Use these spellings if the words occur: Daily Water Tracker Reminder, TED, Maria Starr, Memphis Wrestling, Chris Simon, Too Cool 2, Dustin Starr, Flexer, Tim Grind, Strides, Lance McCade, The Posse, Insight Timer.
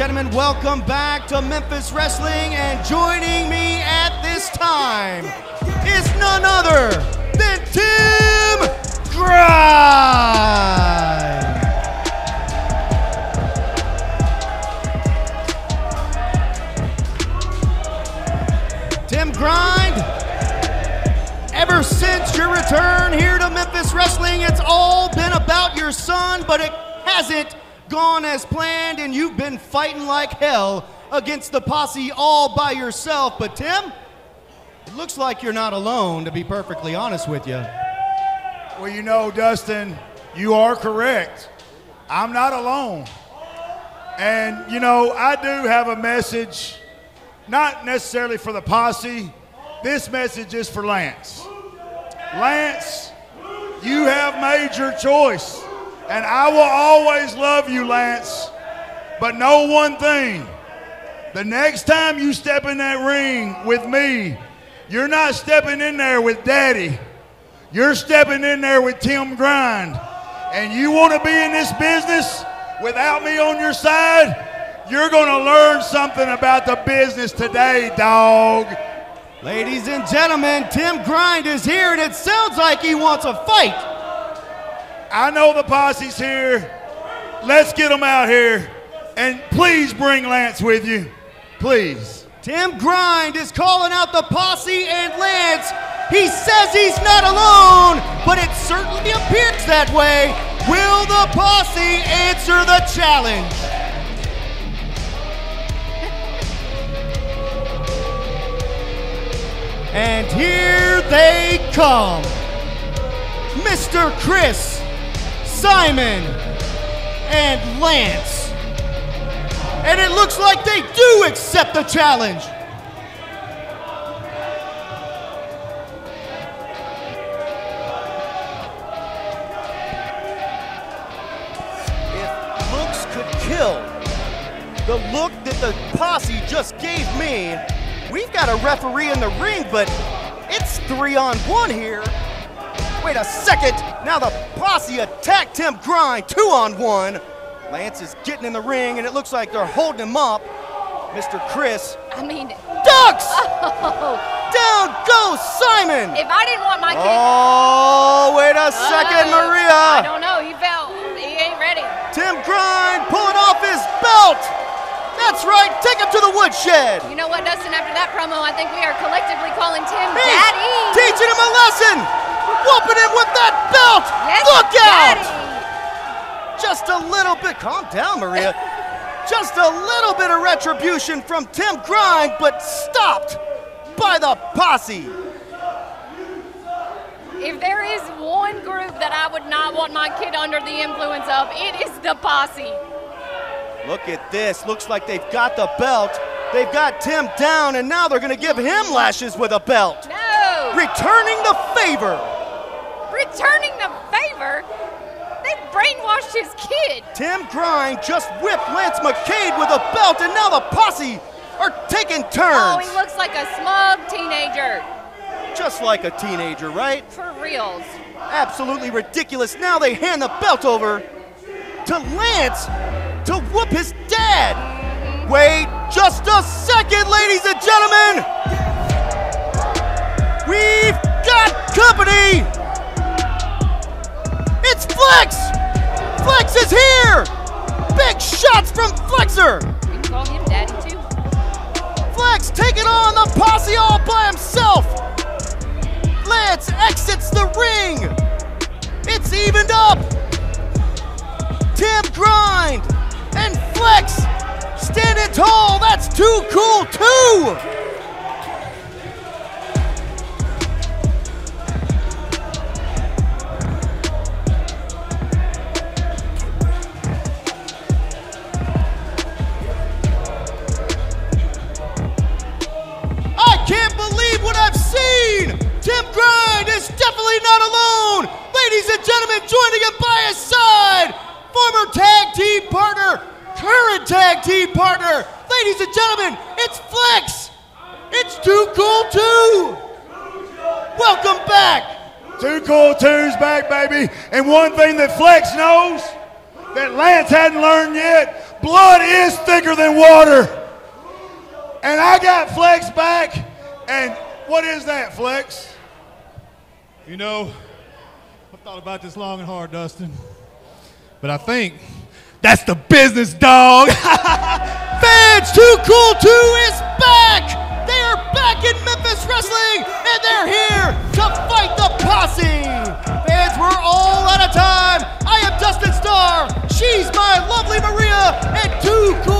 gentlemen, welcome back to Memphis Wrestling, and joining me at this time is none other than Tim Grind. Tim Grind, ever since your return here to Memphis Wrestling, it's all been about your son, but it hasn't gone as planned, and you've been fighting like hell against the Posse all by yourself. But Tim, it looks like you're not alone, to be perfectly honest with you. Well, you know, Dustin, you are correct. I'm not alone. And, you know, I do have a message, not necessarily for the Posse. This message is for Lance. Lance, you have made your choice. And I will always love you, Lance, but know one thing. The next time you step in that ring with me, you're not stepping in there with Daddy. You're stepping in there with Tim Grind. And you want to be in this business without me on your side? You're going to learn something about the business today, dog. Ladies and gentlemen, Tim Grind is here, and it sounds like he wants a fight. I know the Posse's here. Let's get them out here. And please bring Lance with you. Please. Tim Grind is calling out the Posse and Lance. He says he's not alone, but it certainly appears that way. Will the Posse answer the challenge? And here they come. Mr. Chris Simon and Lance. And it looks like they do accept the challenge. If looks could kill, the look that the Posse just gave me, we've got a referee in the ring, but it's 3-on-1 here. Wait a second, now the Posse attacked Tim Grind, 2-on-1. Lance is getting in the ring, and it looks like they're holding him up. Mr. Chris, ducks! Oh. Down goes Simon! If I didn't want my kid. Oh, wait a second, Maria. I don't know, he ain't ready. Tim Grind pulling off his belt. That's right, take him to the woodshed. You know what, Dustin, after that promo, I think we are collectively calling Tim Daddy. Teaching him a lesson. Whooping him with that belt! Yes, look out! Daddy. Just a little bit, calm down, Maria. Just a little bit of retribution from Tim Grind, but stopped by the Posse. If there is one group that I would not want my kid under the influence of, it is the Posse. Look at this, looks like they've got the belt. They've got Tim down, and now they're gonna give him lashes with a belt. No! Returning the favor. Returning the favor? They brainwashed his kid. Tim Grind just whipped Lance McCade with a belt, and now the Posse are taking turns. Oh, he looks like a smug teenager. Just like a teenager, right? For reals. Absolutely ridiculous. Now they hand the belt over to Lance to whoop his dad. Mm-hmm. Wait just a second, ladies and gentlemen. We've got company. It's Flex! Flex is here! Big shots from Flexer! You can call him Daddy too. Flex taking on the Posse all by himself! Lance exits the ring! It's evened up! Tim Grind and Flex standing tall! That's Too Cool 2! Tim Grind is definitely not alone. Ladies and gentlemen, joining him by his side, former tag team partner, current tag team partner. Ladies and gentlemen, it's Flex. It's Too Cool 2. Welcome back. Too Cool 2's back, baby. And one thing that Flex knows that Lance hadn't learned yet, blood is thicker than water. got Flex back, and what is that, Flex? You know, I've thought about this long and hard, Dustin, but I think that's the business, dog. Fans, Too Cool 2 is back. They are back in Memphis Wrestling, and they're here to fight the Posse. Fans, we're all out of time. I am Dustin Starr. She's my lovely Maria, and Too Cool